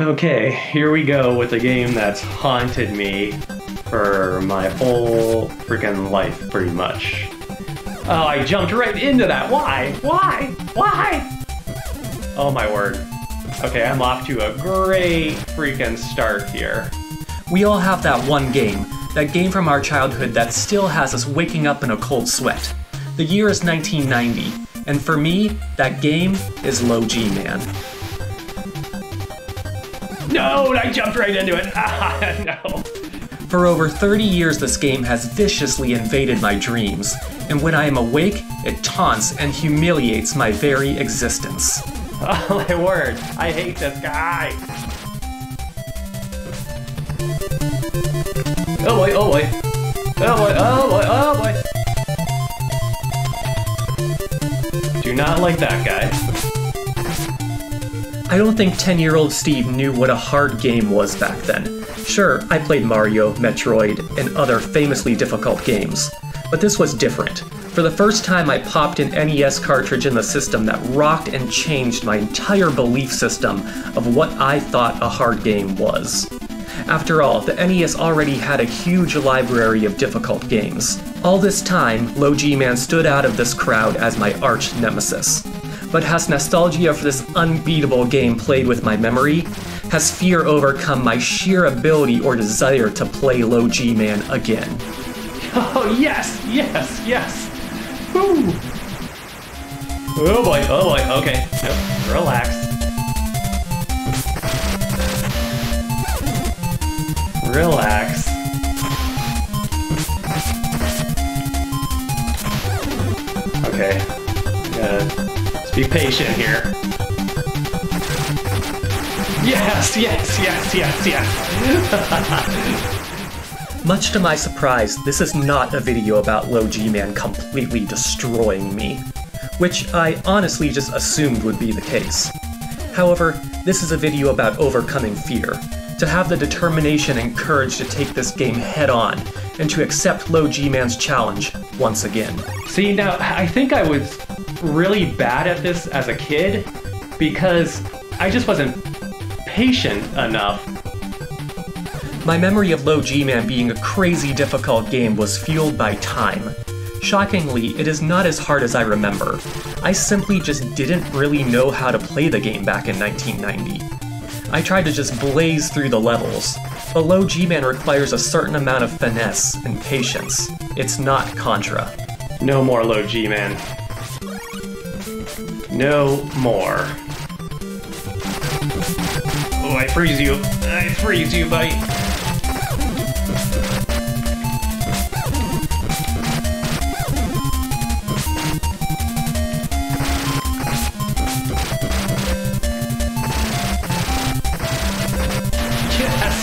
Okay, here we go with a game that's haunted me for my whole freaking life, pretty much. Oh, I jumped right into that. Why? Why? Why? Oh my word. Okay, I'm off to a great freaking start here. We all have that one game, that game from our childhood that still has us waking up in a cold sweat. The year is 1990, and for me, that game is Low G Man. No, I jumped right into it. Ah, no. For over 30 years, this game has viciously invaded my dreams, and when I am awake, it taunts and humiliates my very existence. Oh my word, I hate this guy. Oh boy, oh boy. Oh boy, oh boy, oh boy. Do not like that guy. I don't think 10-year-old Steve knew what a hard game was back then. Sure, I played Mario, Metroid, and other famously difficult games, but this was different. For the first time, I popped an NES cartridge in the system that rocked and changed my entire belief system of what I thought a hard game was. After all, the NES already had a huge library of difficult games. All this time, Low G Man stood out of this crowd as my arch nemesis. But has nostalgia for this unbeatable game played with my memory? Has fear overcome my sheer ability or desire to play Low G Man again? Oh yes, yes, yes! Woo! Oh boy, okay. Nope. Relax. Relax. Okay. Be patient here. Yes, yes, yes, yes, yes. Much to my surprise, this is not a video about Low G Man completely destroying me, which I honestly just assumed would be the case. However, this is a video about overcoming fear, to have the determination and courage to take this game head-on, and to accept Low G Man's challenge once again. See, now, I think I was really bad at this as a kid because I just wasn't patient enough. My memory of Low G Man being a crazy difficult game was fueled by time. Shockingly, it is not as hard as I remember. I simply just didn't really know how to play the game back in 1990. I tried to just blaze through the levels, but Low G Man requires a certain amount of finesse and patience. It's not Contra. No more Low G Man. No more. Oh, I freeze you. I freeze you, buddy. Yes,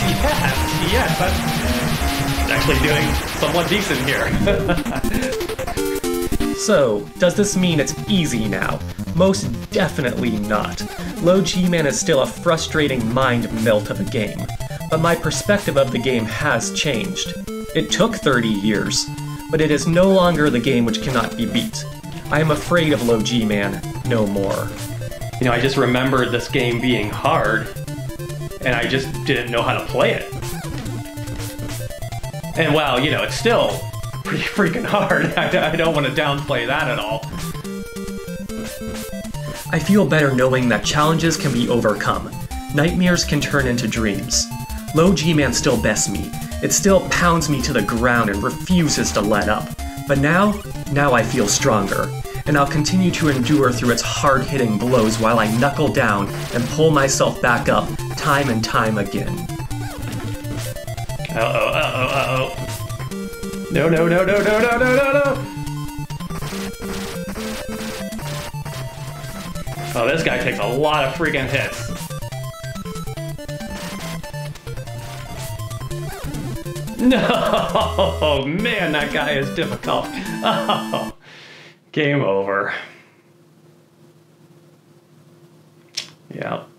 yes, yes. I'm actually doing somewhat decent here. So, does this mean it's easy now? Most definitely not. Low G Man is still a frustrating mind melt of a game, but my perspective of the game has changed. It took 30 years, but it is no longer the game which cannot be beat. I am afraid of Low G Man no more. You know, I just remembered this game being hard, and I just didn't know how to play it. And wow, you know, it's still pretty freaking hard. I don't want to downplay that at all. I feel better knowing that challenges can be overcome. Nightmares can turn into dreams. Low G Man still bests me. It still pounds me to the ground and refuses to let up. But now I feel stronger, and I'll continue to endure through its hard-hitting blows while I knuckle down and pull myself back up time and time again. Uh-oh, uh-oh, uh-oh. No, no, no, no, no, no, no, no, no! Oh, this guy takes a lot of freaking hits. No! Man, that guy is difficult. Oh, game over. Yeah.